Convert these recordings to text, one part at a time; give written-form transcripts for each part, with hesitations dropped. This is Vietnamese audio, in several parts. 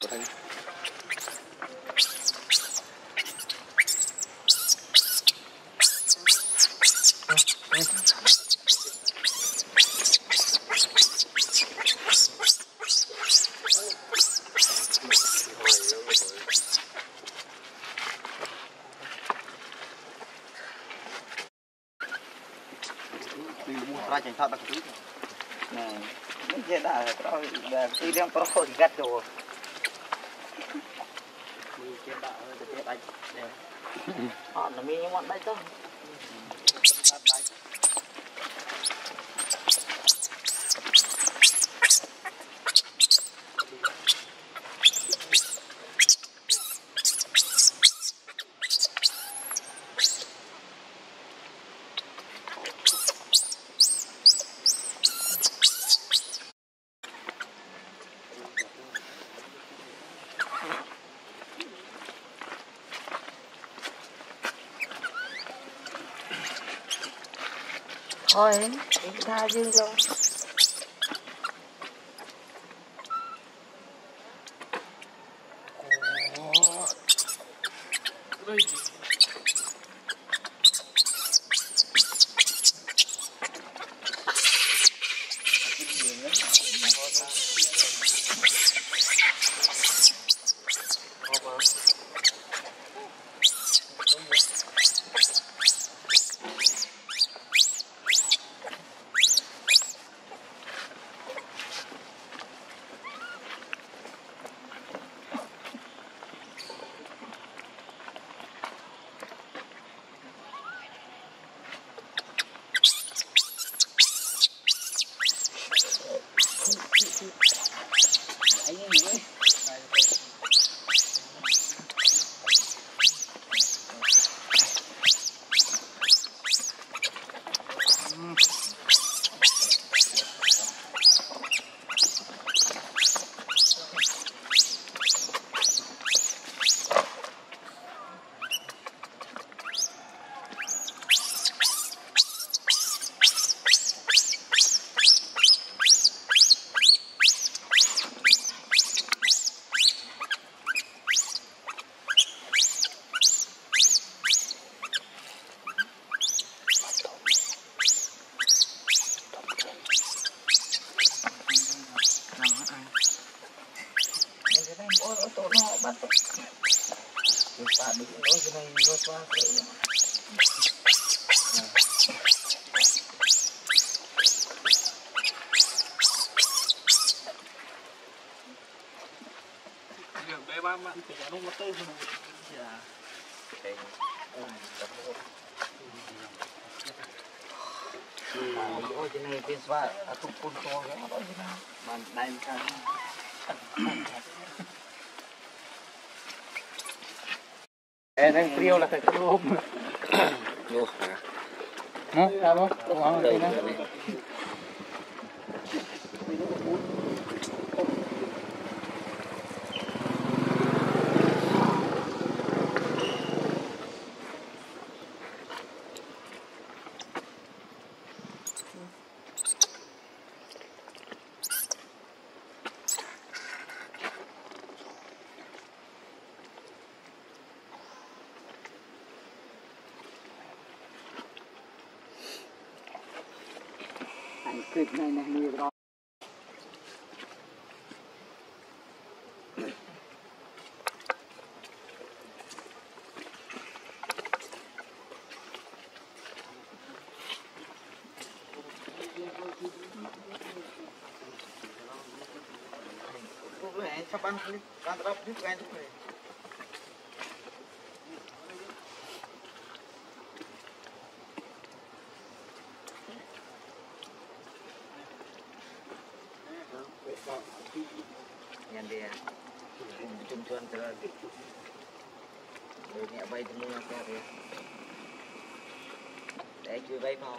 Por ahí. Thật đặc biệt này, những cái đó là đi đem pro thì gắt đồ, đi cái đó là cái đánh, họ là mình muốn đánh thôi. Thôi, chúng ta riêng luôn. Đang frío là thật luôn. Hả? Sao không? Đúng không? Đúng không? Sắp ăn đi, ăn rau giúp anh thôi. Nhận đi à? Chung chuan từ đây. Rồi nhẹ bay từ mua ra đi. Để chui bay vào.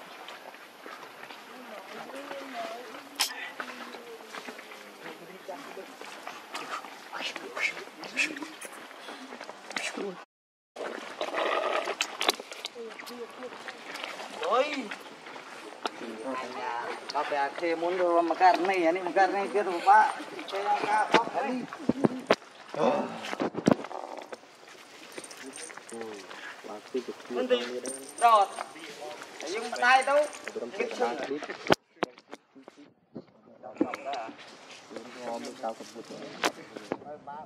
Thì muốn đồ mà cái này kia đồ bác chơi ăn cá bóc đấy. Mình đi đọt, nhưng mà tay đâu? Biết không? Hãy subscribe cho kênh Ghiền Mì Gõ để không bỏ lỡ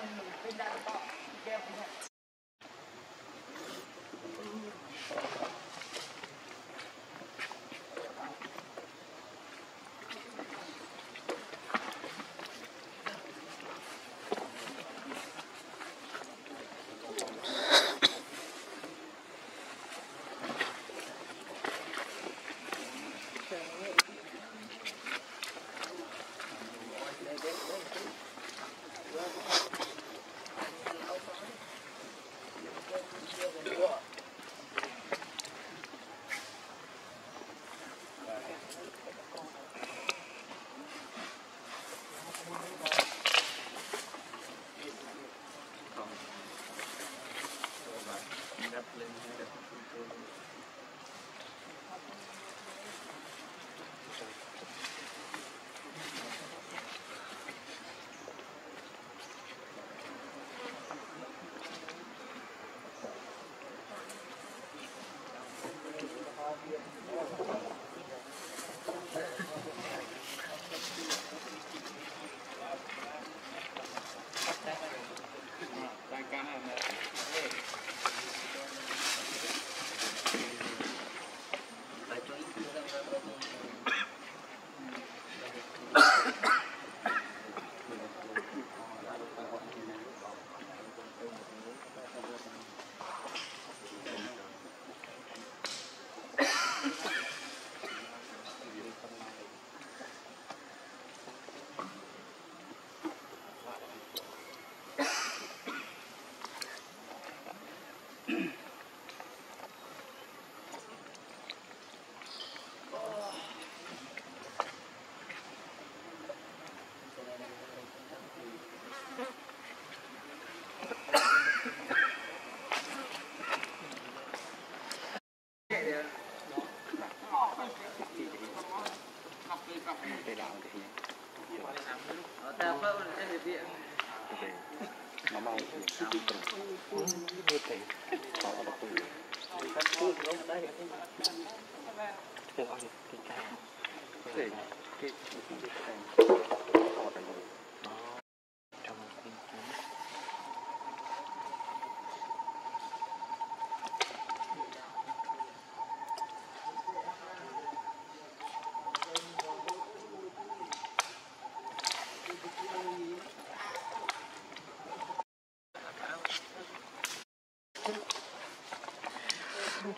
những video hấp dẫn.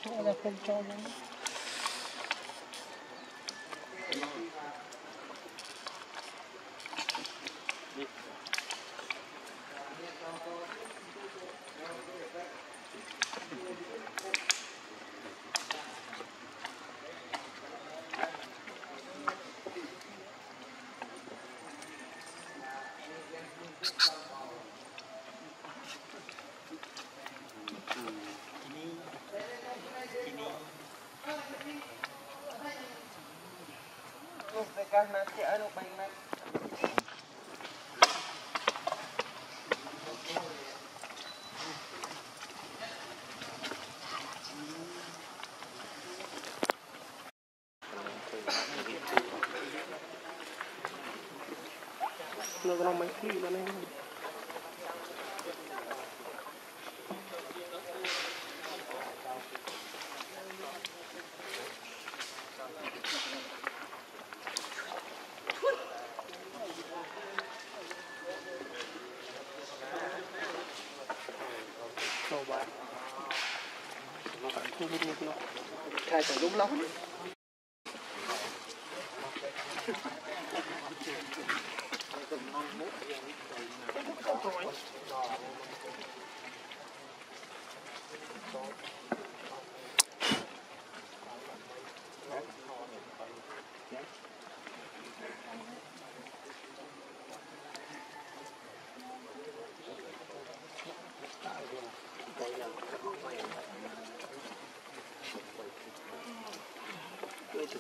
Chỗ là không cho lắm. Karena dia anu banyak. Negara macam ni mana? Thầy còn đúng lắm.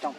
trong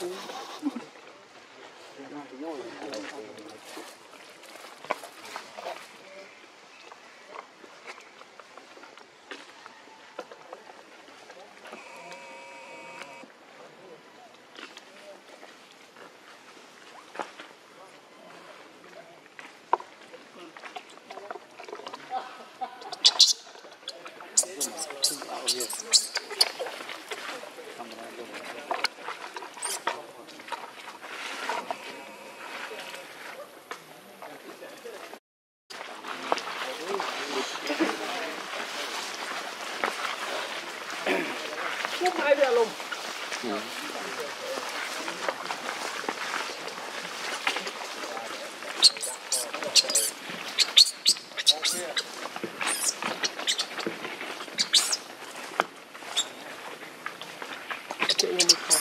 Hãy subscribe cho kênh Ghiền Mì Gõ để không bỏ lỡ những video hấp dẫn. ra luôn. Thank you.